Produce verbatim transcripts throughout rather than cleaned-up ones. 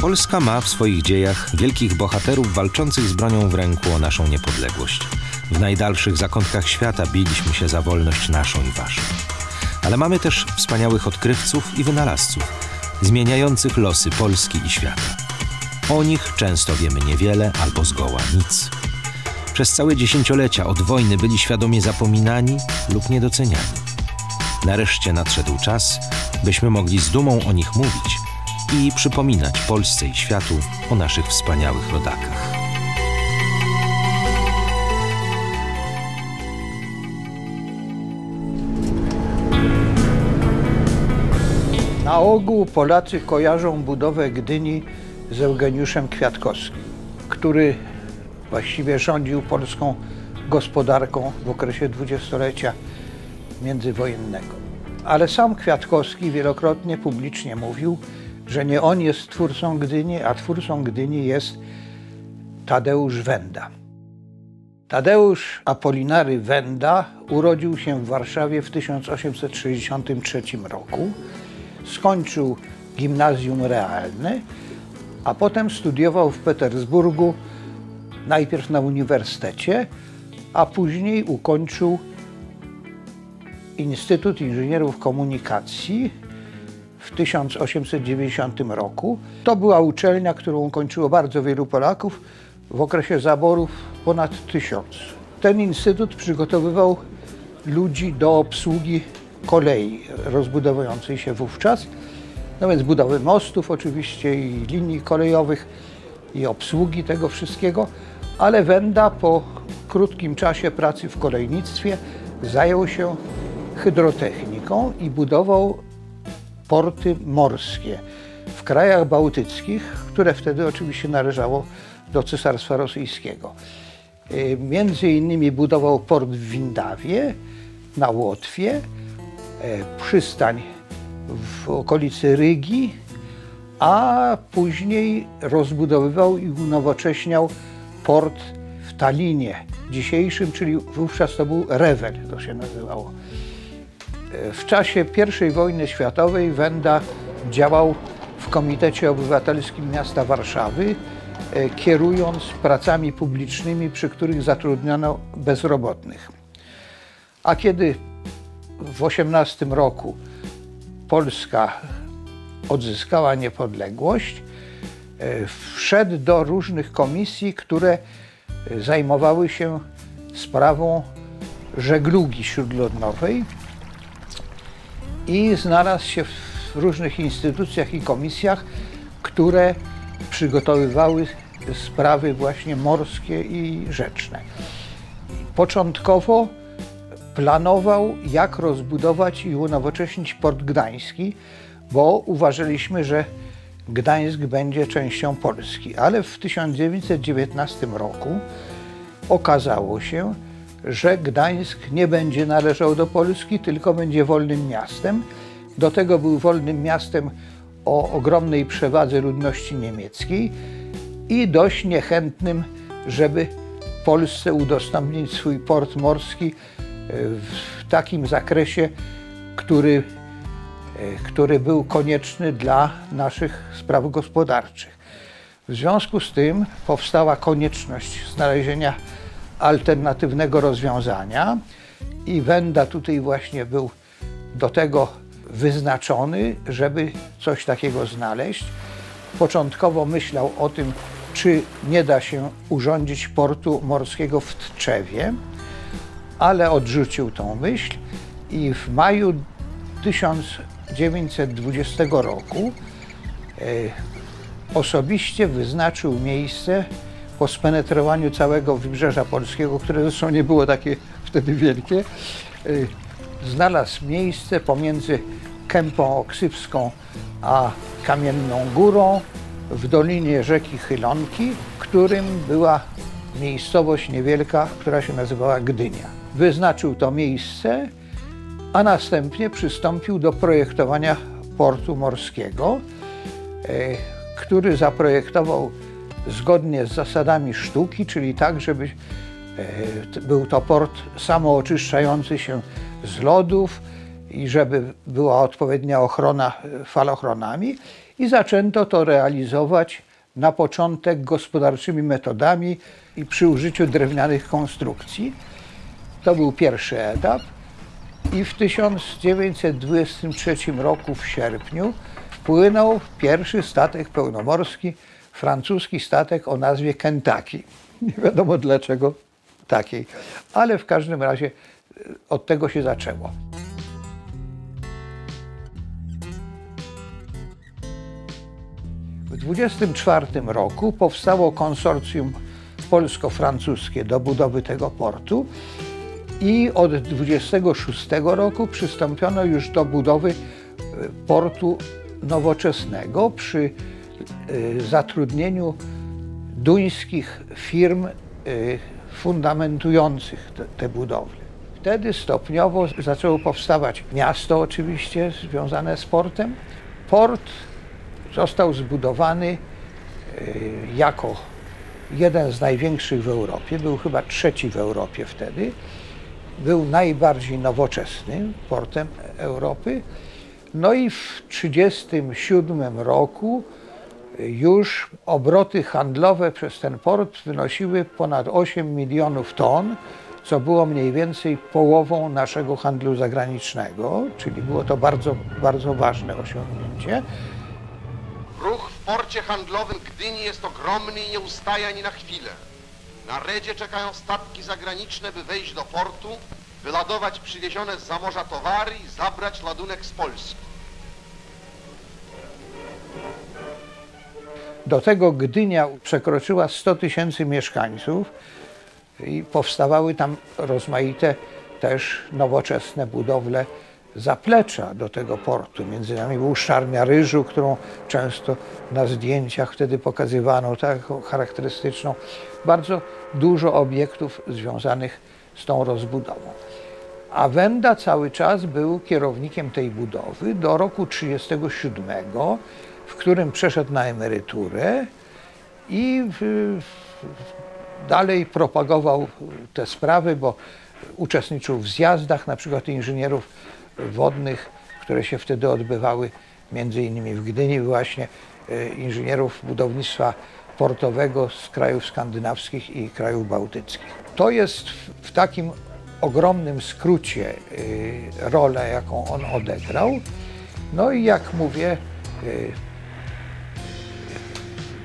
Polska ma w swoich dziejach wielkich bohaterów walczących z bronią w ręku o naszą niepodległość. W najdalszych zakątkach świata biliśmy się za wolność naszą i waszą. Ale mamy też wspaniałych odkrywców i wynalazców, zmieniających losy Polski i świata. O nich często wiemy niewiele albo zgoła nic. Przez całe dziesięciolecia od wojny byli świadomie zapominani lub niedoceniani. Nareszcie nadszedł czas, byśmy mogli z dumą o nich mówić i przypominać Polsce i światu o naszych wspaniałych rodakach. Na ogół Polacy kojarzą budowę Gdyni z Eugeniuszem Kwiatkowskim, który właściwie rządził polską gospodarką w okresie dwudziestolecia międzywojennego. Ale sam Kwiatkowski wielokrotnie publicznie mówił, że nie on jest twórcą Gdyni, a twórcą Gdyni jest Tadeusz Wenda. Tadeusz Apolinary Wenda urodził się w Warszawie w tysiąc osiemset sześćdziesiątym trzecim roku, skończył gimnazjum realne, a potem studiował w Petersburgu, najpierw na uniwersytecie, a później ukończył Instytut Inżynierów Komunikacji w tysiąc osiemset dziewięćdziesiątym roku. To była uczelnia, którą ukończyło bardzo wielu Polaków, w okresie zaborów ponad tysiąc. Ten instytut przygotowywał ludzi do obsługi kolei rozbudowującej się wówczas, no więc budowy mostów oczywiście i linii kolejowych i obsługi tego wszystkiego, ale Wenda po krótkim czasie pracy w kolejnictwie zajął się hydrotechniką i budował porty morskie w krajach bałtyckich, które wtedy oczywiście należało do Cesarstwa Rosyjskiego. Między innymi budował port w Windawie, na Łotwie, przystań w okolicy Rygi, a później rozbudowywał i unowocześniał port w Talinie dzisiejszym, czyli wówczas to był Rewel, to się nazywało. W czasie pierwszej wojny światowej Wenda działał w Komitecie Obywatelskim miasta Warszawy, kierując pracami publicznymi, przy których zatrudniono bezrobotnych. A kiedy w osiemnastym roku Polska odzyskała niepodległość, wszedł do różnych komisji, które zajmowały się sprawą żeglugi śródlądowej i znalazł się w różnych instytucjach i komisjach, które przygotowywały sprawy właśnie morskie i rzeczne. Początkowo planował, jak rozbudować i unowocześnić port gdański, bo uważaliśmy, że Gdańsk będzie częścią Polski. Ale w tysiąc dziewięćset dziewiętnastym roku okazało się, że Gdańsk nie będzie należał do Polski, tylko będzie wolnym miastem. Do tego był wolnym miastem o ogromnej przewadze ludności niemieckiej i dość niechętnym, żeby Polsce udostępnić swój port morski w takim zakresie, który, który był konieczny dla naszych spraw gospodarczych. W związku z tym powstała konieczność znalezienia alternatywnego rozwiązania i Wenda tutaj właśnie był do tego wyznaczony, żeby coś takiego znaleźć. Początkowo myślał o tym, czy nie da się urządzić portu morskiego w Tczewie, ale odrzucił tą myśl i w maju tysiąc dziewięćset dwudziestego roku y, osobiście wyznaczył miejsce po spenetrowaniu całego wybrzeża polskiego, które zresztą nie było takie wtedy wielkie. Y, znalazł miejsce pomiędzy Kępą Oksywską a Kamienną Górą w dolinie rzeki Chylonki, którym była miejscowość niewielka, która się nazywała Gdynia. Wyznaczył to miejsce, a następnie przystąpił do projektowania portu morskiego, który zaprojektował zgodnie z zasadami sztuki, czyli tak, żeby był to port samooczyszczający się z lodów, i żeby była odpowiednia ochrona falochronami, i zaczęto to realizować na początek gospodarczymi metodami i przy użyciu drewnianych konstrukcji. To był pierwszy etap i w tysiąc dziewięćset dwudziestym trzecim roku w sierpniu wpłynął pierwszy statek pełnomorski, francuski statek o nazwie Kentucky. Nie wiadomo dlaczego takiej, ale w każdym razie od tego się zaczęło. W dwudziestym czwartym roku powstało konsorcjum polsko-francuskie do budowy tego portu i od dwudziestego szóstego roku przystąpiono już do budowy portu nowoczesnego przy zatrudnieniu duńskich firm fundamentujących te, te budowle. Wtedy stopniowo zaczęło powstawać miasto oczywiście związane z portem. Port został zbudowany jako jeden z największych w Europie, był chyba trzeci w Europie wtedy. Był najbardziej nowoczesnym portem Europy. No i w tysiąc dziewięćset trzydziestym siódmym roku już obroty handlowe przez ten port wynosiły ponad osiem milionów ton, co było mniej więcej połową naszego handlu zagranicznego, czyli było to bardzo, bardzo ważne osiągnięcie. Ruch w porcie handlowym Gdyni jest ogromny i nie ustaje ani na chwilę. Na redzie czekają statki zagraniczne, by wejść do portu, wyładować przywiezione z za morza towary i zabrać ładunek z Polski. Do tego Gdynia przekroczyła sto tysięcy mieszkańców i powstawały tam rozmaite też nowoczesne budowle zaplecza do tego portu. Między innymi był Szarnia Ryżu, którą często na zdjęciach wtedy pokazywano, taką charakterystyczną. Bardzo dużo obiektów związanych z tą rozbudową. A Wenda cały czas był kierownikiem tej budowy do roku tysiąc dziewięćset trzydziestego siódmego, w którym przeszedł na emeryturę i w, w, dalej propagował te sprawy, bo uczestniczył w zjazdach, na przykład inżynierów wodnych, które się wtedy odbywały między innymi w Gdyni właśnie, inżynierów budownictwa portowego z krajów skandynawskich i krajów bałtyckich. To jest w, w takim ogromnym skrócie y, rola, jaką on odegrał. No i jak mówię, y,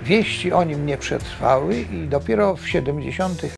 wieści o nim nie przetrwały i dopiero w siedemdziesiątych